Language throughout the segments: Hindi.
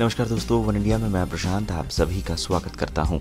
नमस्कार दोस्तों, वन इंडिया में मैं प्रशांत आप सभी का स्वागत करता हूं।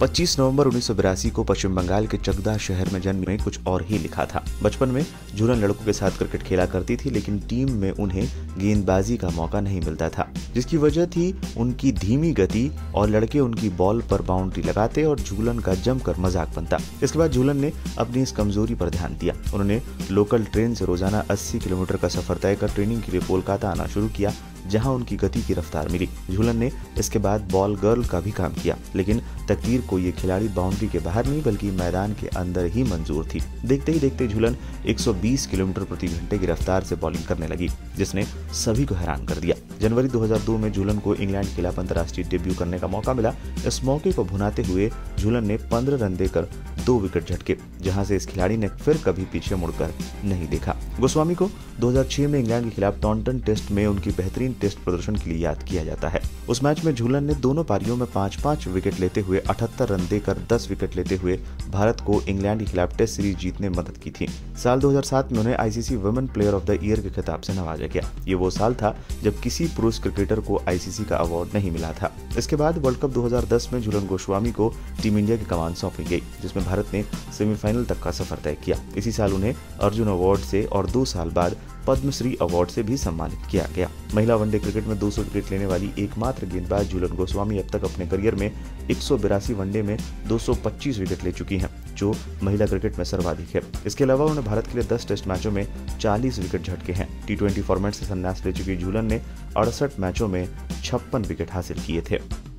25 नवंबर 1982 को पश्चिम बंगाल के चकदा शहर में जन्म में कुछ और ही लिखा था। बचपन में झूलन लड़कों के साथ क्रिकेट खेला करती थी, लेकिन टीम में उन्हें गेंदबाजी का मौका नहीं मिलता था, जिसकी वजह थी उनकी धीमी गति और लड़के उनकी बॉल पर बाउंड्री लगाते और झूलन का जमकर मजाक बनता। इसके बाद झूलन ने अपनी इस कमजोरी पर ध्यान दिया। उन्होंने लोकल ट्रेन से रोजाना 80 किलोमीटर का सफर तय कर ट्रेनिंग के लिए कोलकाता आना शुरू किया, जहां उनकी गति की रफ्तार मिली। झूलन ने इसके बाद बॉल गर्ल का भी काम किया, लेकिन तकदीर को ये खिलाड़ी बाउंड्री के बाहर नहीं बल्कि मैदान के अंदर ही मंजूर थी। देखते ही देखते झूलन 120 किलोमीटर प्रति घंटे की रफ्तार से बॉलिंग करने लगी, जिसने सभी को हैरान कर दिया। जनवरी 2002 में झूलन को इंग्लैंड के खिलाफ अंतर्राष्ट्रीय डेब्यू करने का मौका मिला। इस मौके को भुनाते हुए झूलन ने 15 रन देकर 2 विकेट झटके, जहां से इस खिलाड़ी ने फिर कभी पीछे मुड़कर नहीं देखा। गोस्वामी को 2006 में इंग्लैंड के खिलाफ टॉन्टन टेस्ट में उनकी बेहतरीन टेस्ट प्रदर्शन के लिए याद किया जाता है। उस मैच में झूलन ने दोनों पारियों में 5-5 विकेट लेते हुए 78 रन देकर 10 विकेट लेते हुए भारत को इंग्लैंड के खिलाफ टेस्ट सीरीज जीतने में मदद की थी। साल 2007 में उन्हें ICC women player of the year के खिताब से नवाजा गया। ये वो साल था जब किसी पुरुष क्रिकेटर को ICC का अवार्ड नहीं मिला था। इसके बाद वर्ल्ड कप 2010 में झूलन गोस्वामी को टीम इंडिया की कमान सौंपी गई, जिसमें भारत ने सेमीफाइनल तक का सफर तय किया। इसी साल उन्हें अर्जुन अवार्ड से और 2 साल बाद पद्मश्री अवार्ड से भी सम्मानित किया गया। महिला वनडे क्रिकेट में 200 विकेट लेने वाली एकमात्र गेंदबाज झूलन गोस्वामी अब तक अपने करियर में 182 वनडे में 225 विकेट ले चुकी हैं, जो महिला क्रिकेट में सर्वाधिक है। इसके अलावा उन्हें भारत के लिए 10 टेस्ट मैचों में 40 विकेट झटके हैं। T20 फॉर्मेट से संन्यास ले चुकी झूलन ने 68 मैचों में 56 विकेट हासिल किए थे।